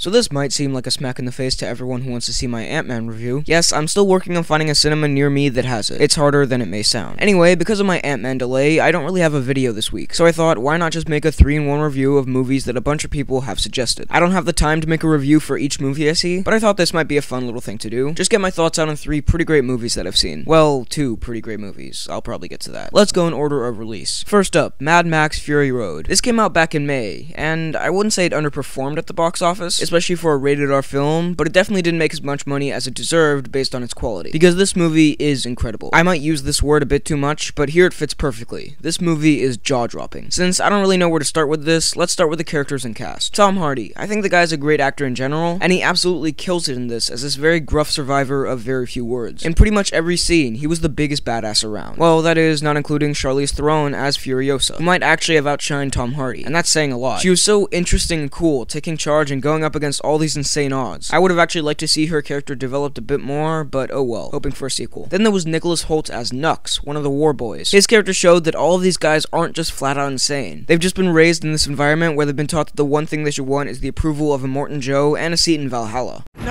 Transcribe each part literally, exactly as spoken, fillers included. So this might seem like a smack in the face to everyone who wants to see my Ant-Man review. Yes, I'm still working on finding a cinema near me that has it. It's harder than it may sound. Anyway, because of my Ant-Man delay, I don't really have a video this week, so I thought, why not just make a three in one review of movies that a bunch of people have suggested. I don't have the time to make a review for each movie I see, but I thought this might be a fun little thing to do. Just get my thoughts out on three pretty great movies that I've seen. Well, two pretty great movies. I'll probably get to that. Let's go in order of release. First up, Mad Max Fury Road. This came out back in May, and I wouldn't say it underperformed at the box office, especially for a rated R film, but it definitely didn't make as much money as it deserved based on its quality, because this movie is incredible. I might use this word a bit too much, but here it fits perfectly. This movie is jaw-dropping. Since I don't really know where to start with this, let's start with the characters and cast. Tom Hardy. I think the guy's a great actor in general, and he absolutely kills it in this as this very gruff survivor of very few words. In pretty much every scene, he was the biggest badass around. Well, that is, not including Charlize Theron as Furiosa, who might actually have outshined Tom Hardy, and that's saying a lot. She was so interesting and cool, taking charge and going up against all these insane odds. I would have actually liked to see her character developed a bit more, but oh well, hoping for a sequel. Then there was Nicholas Holt as Nux, one of the War Boys. His character showed that all of these guys aren't just flat out insane. They've just been raised in this environment where they've been taught that the one thing they should want is the approval of Immortan Joe and a seat in Valhalla. No!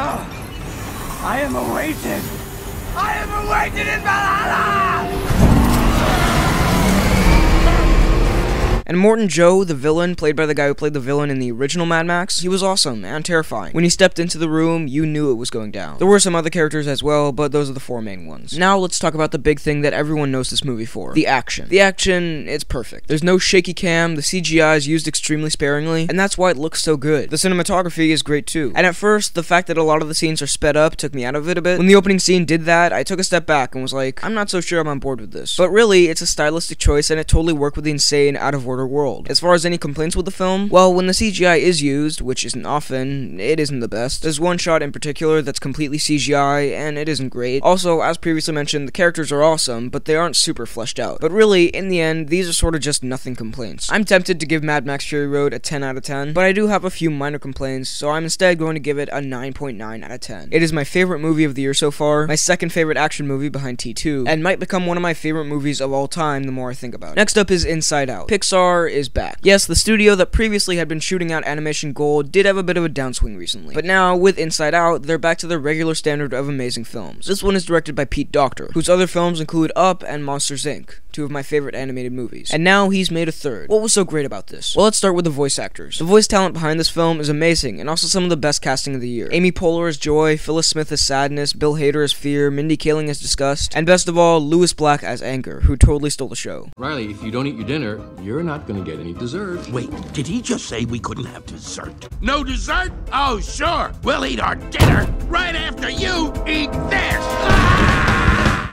I am awaited! I am awaited in Valhalla! And Immortan Joe, the villain, played by the guy who played the villain in the original Mad Max, he was awesome and terrifying. When he stepped into the room, you knew it was going down. There were some other characters as well, but those are the four main ones. Now let's talk about the big thing that everyone knows this movie for, the action. The action, it's perfect. There's no shaky cam, the C G I is used extremely sparingly, and that's why it looks so good. The cinematography is great too. And at first, the fact that a lot of the scenes are sped up took me out of it a bit. When the opening scene did that, I took a step back and was like, I'm not so sure I'm on board with this. But really, it's a stylistic choice and it totally worked with the insane, out of order world. As far as any complaints with the film, well, when the C G I is used, which isn't often, it isn't the best. There's one shot in particular that's completely C G I, and it isn't great. Also, as previously mentioned, the characters are awesome, but they aren't super fleshed out. But really, in the end, these are sort of just nothing complaints. I'm tempted to give Mad Max Fury Road a ten out of ten, but I do have a few minor complaints, so I'm instead going to give it a nine point nine out of ten. It is my favorite movie of the year so far, my second favorite action movie behind T two, and might become one of my favorite movies of all time the more I think about it. Next up is Inside Out. Pixar is back. Yes, the studio that previously had been shooting out animation gold did have a bit of a downswing recently, but now, with Inside Out, they're back to their regular standard of amazing films. This one is directed by Pete Docter, whose other films include Up and Monsters Incorporated, two of my favorite animated movies, and now he's made a third. What was so great about this? Well, let's start with the voice actors. The voice talent behind this film is amazing, and also some of the best casting of the year. Amy Poehler as Joy, Phyllis Smith as Sadness, Bill Hader as Fear, Mindy Kaling as Disgust, and best of all, Lewis Black as Anger, who totally stole the show. Riley, if you don't eat your dinner, you're not gonna get any dessert. Wait, did he just say we couldn't have dessert? No dessert? Oh, sure! We'll eat our dinner right after you eat this! Ah!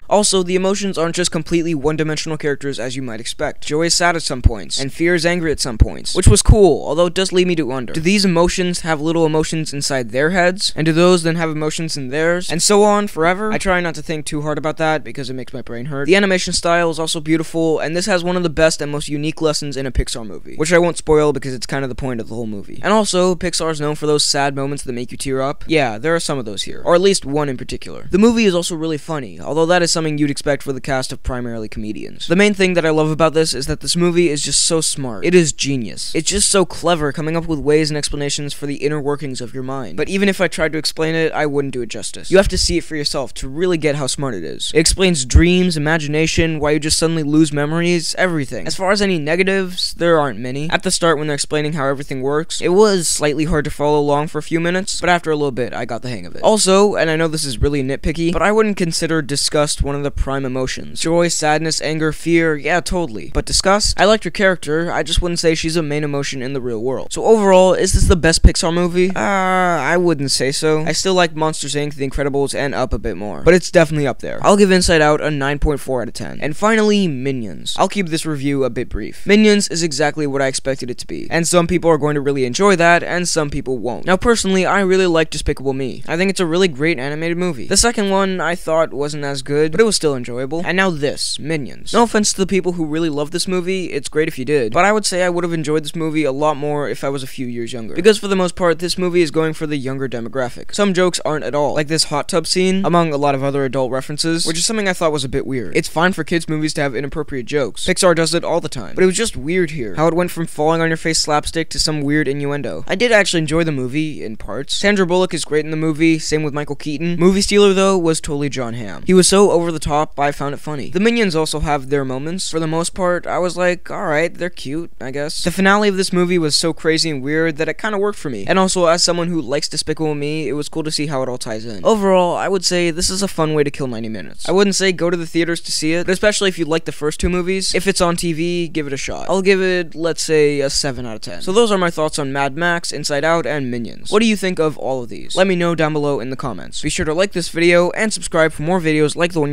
Also, the emotions aren't just completely one-dimensional characters as you might expect. Joy is sad at some points, and Fear is angry at some points, which was cool, although it does lead me to wonder. Do these emotions have little emotions inside their heads? And do those then have emotions in theirs? And so on, forever? I try not to think too hard about that, because it makes my brain hurt. The animation style is also beautiful, and this has one of the best and most unique lessons in a Pixar movie, which I won't spoil because it's kind of the point of the whole movie. And also, Pixar is known for those sad moments that make you tear up. Yeah, there are some of those here, or at least one in particular. The movie is also really funny, although that is something you'd expect for the cast of primarily comedians. The main thing that I love about this is that this movie is just so smart. It is genius. It's just so clever coming up with ways and explanations for the inner workings of your mind. But even if I tried to explain it, I wouldn't do it justice. You have to see it for yourself to really get how smart it is. It explains dreams, imagination, why you just suddenly lose memories, everything. As far as any negatives, there aren't many. At the start when they're explaining how everything works, it was slightly hard to follow along for a few minutes, but after a little bit, I got the hang of it. Also, and I know this is really nitpicky, but I wouldn't consider disgust one of the prime emotions. Joy, sadness, anger, fear, yeah, totally. But disgust? I liked her character, I just wouldn't say she's a main emotion in the real world. So overall, is this the best Pixar movie? Uh, I wouldn't say so. I still like Monsters Incorporated, The Incredibles, and Up a bit more. But it's definitely up there. I'll give Inside Out a nine point four out of ten. And finally, Minions. I'll keep this review a bit brief. Minions is exactly what I expected it to be. And some people are going to really enjoy that, and some people won't. Now personally, I really like Despicable Me. I think it's a really great animated movie. The second one, I thought, wasn't as good, but it was still enjoyable. And now this, Minions. No offense to the people who really love this movie, it's great if you did, but I would say I would have enjoyed this movie a lot more if I was a few years younger, because for the most part, this movie is going for the younger demographic. Some jokes aren't at all, like this hot tub scene, among a lot of other adult references, which is something I thought was a bit weird. It's fine for kids' movies to have inappropriate jokes. Pixar does it all the time, but it was just weird here, how it went from falling on your face slapstick to some weird innuendo. I did actually enjoy the movie, in parts. Sandra Bullock is great in the movie, same with Michael Keaton. Movie stealer, though, was totally John Hamm. He was so over the top, I found it funny. The Minions also have their moments. For the most part, I was like, alright, they're cute, I guess. The finale of this movie was so crazy and weird that it kinda worked for me, and also as someone who likes Despicable Me, it was cool to see how it all ties in. Overall, I would say this is a fun way to kill ninety minutes. I wouldn't say go to the theaters to see it, but especially if you like the first two movies. If it's on T V, give it a shot. I'll give it, let's say, a seven out of ten. So those are my thoughts on Mad Max, Inside Out, and Minions. What do you think of all of these? Let me know down below in the comments. Be sure to like this video and subscribe for more videos like the one